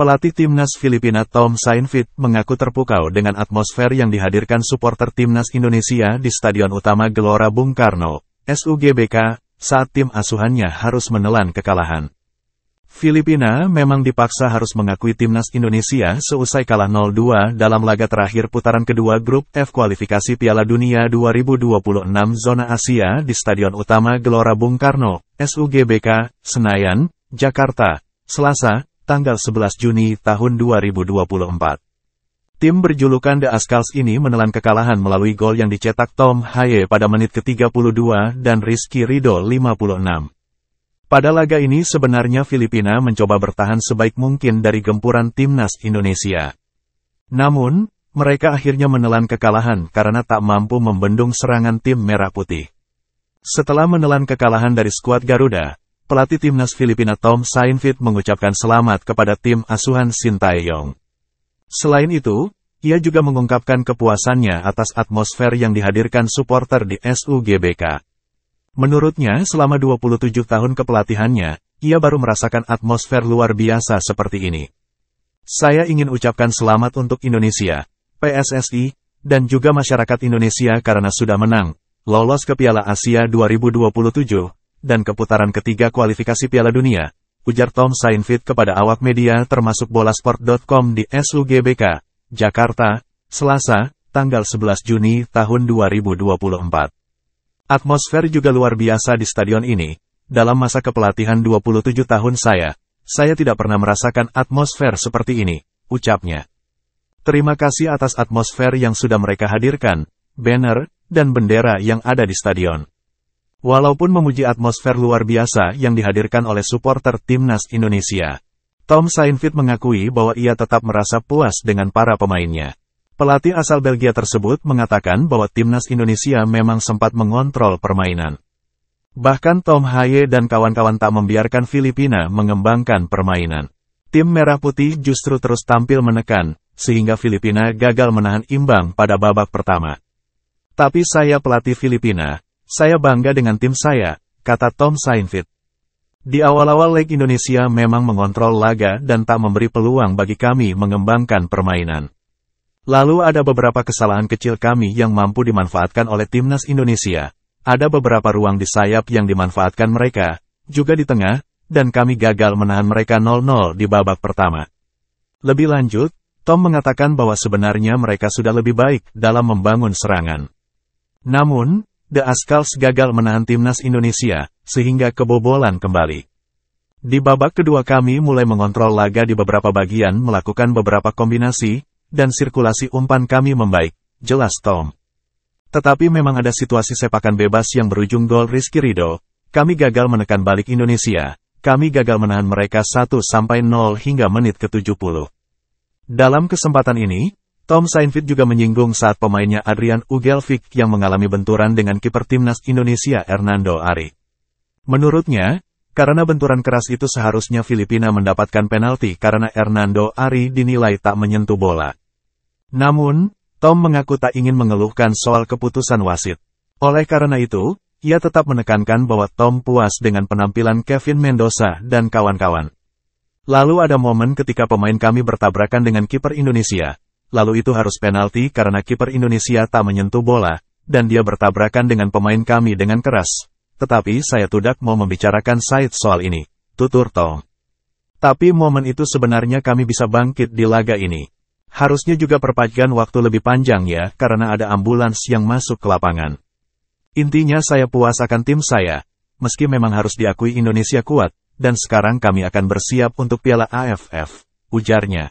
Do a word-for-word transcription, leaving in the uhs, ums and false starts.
Pelatih Timnas Filipina Tom Saintfiet mengaku terpukau dengan atmosfer yang dihadirkan supporter Timnas Indonesia di Stadion Utama Gelora Bung Karno, S U G B K, saat tim asuhannya harus menelan kekalahan. Filipina memang dipaksa harus mengakui Timnas Indonesia seusai kalah nol dua dalam laga terakhir putaran kedua Grup F kualifikasi Piala Dunia dua ribu dua puluh enam Zona Asia di Stadion Utama Gelora Bung Karno, S U G B K, Senayan, Jakarta, Selasa, tanggal sebelas Juni tahun dua ribu dua puluh empat. Tim berjulukan The Ascals ini menelan kekalahan melalui gol yang dicetak Tom Haye pada menit ke tiga puluh dua dan Rizky Ridho lima puluh enam. Pada laga ini sebenarnya Filipina mencoba bertahan sebaik mungkin dari gempuran Timnas Indonesia. Namun, mereka akhirnya menelan kekalahan karena tak mampu membendung serangan tim Merah Putih. Setelah menelan kekalahan dari skuad Garuda, pelatih Timnas Filipina Tom Saintfiet mengucapkan selamat kepada tim asuhan Sintayong. Selain itu, ia juga mengungkapkan kepuasannya atas atmosfer yang dihadirkan supporter di S U G B K. Menurutnya selama dua puluh tujuh tahun kepelatihannya, ia baru merasakan atmosfer luar biasa seperti ini. Saya ingin ucapkan selamat untuk Indonesia, P S S I, dan juga masyarakat Indonesia karena sudah menang, lolos ke Piala Asia dua ribu dua puluh tujuh, dan ke putaran ketiga kualifikasi Piala Dunia, ujar Tom Saintfiet kepada awak media termasuk bola sport dot com di S U G B K, Jakarta, Selasa, tanggal sebelas Juni tahun dua ribu dua puluh empat. Atmosfer juga luar biasa di stadion ini. Dalam masa kepelatihan dua puluh tujuh tahun saya, saya tidak pernah merasakan atmosfer seperti ini, ucapnya. Terima kasih atas atmosfer yang sudah mereka hadirkan, banner, dan bendera yang ada di stadion. Walaupun memuji atmosfer luar biasa yang dihadirkan oleh supporter Timnas Indonesia, Tom Saintfiet mengakui bahwa ia tetap merasa puas dengan para pemainnya. Pelatih asal Belgia tersebut mengatakan bahwa Timnas Indonesia memang sempat mengontrol permainan. Bahkan Tom Haye dan kawan-kawan tak membiarkan Filipina mengembangkan permainan. Tim Merah Putih justru terus tampil menekan, sehingga Filipina gagal menahan imbang pada babak pertama. Tapi saya pelatih Filipina. Saya bangga dengan tim saya, kata Tom Saintfiet. Di awal-awal leg Indonesia memang mengontrol laga dan tak memberi peluang bagi kami mengembangkan permainan. Lalu ada beberapa kesalahan kecil kami yang mampu dimanfaatkan oleh Timnas Indonesia. Ada beberapa ruang di sayap yang dimanfaatkan mereka, juga di tengah, dan kami gagal menahan mereka nol nol di babak pertama. Lebih lanjut, Tom mengatakan bahwa sebenarnya mereka sudah lebih baik dalam membangun serangan. Namun, The Ascals gagal menahan Timnas Indonesia, sehingga kebobolan kembali. Di babak kedua kami mulai mengontrol laga di beberapa bagian melakukan beberapa kombinasi, dan sirkulasi umpan kami membaik, jelas Tom. Tetapi memang ada situasi sepakan bebas yang berujung gol Rizky Ridho, kami gagal menekan balik Indonesia, kami gagal menahan mereka satu sampai nol hingga menit ke tujuh puluh. Dalam kesempatan ini, Tom Saintfiet juga menyinggung saat pemainnya Adrian Ugelvik yang mengalami benturan dengan kiper Timnas Indonesia Hernando Ari. Menurutnya, karena benturan keras itu seharusnya Filipina mendapatkan penalti karena Hernando Ari dinilai tak menyentuh bola. Namun, Tom mengaku tak ingin mengeluhkan soal keputusan wasit. Oleh karena itu, ia tetap menekankan bahwa Tom puas dengan penampilan Kevin Mendoza dan kawan-kawan. Lalu ada momen ketika pemain kami bertabrakan dengan kiper Indonesia. Lalu itu harus penalti karena kiper Indonesia tak menyentuh bola, dan dia bertabrakan dengan pemain kami dengan keras. Tetapi saya tidak mau membicarakan side soal ini, tutur Tom. Tapi momen itu sebenarnya kami bisa bangkit di laga ini. Harusnya juga perpanjangan waktu lebih panjang ya, karena ada ambulans yang masuk ke lapangan. Intinya saya puas akan tim saya, meski memang harus diakui Indonesia kuat, dan sekarang kami akan bersiap untuk Piala A F F, ujarnya.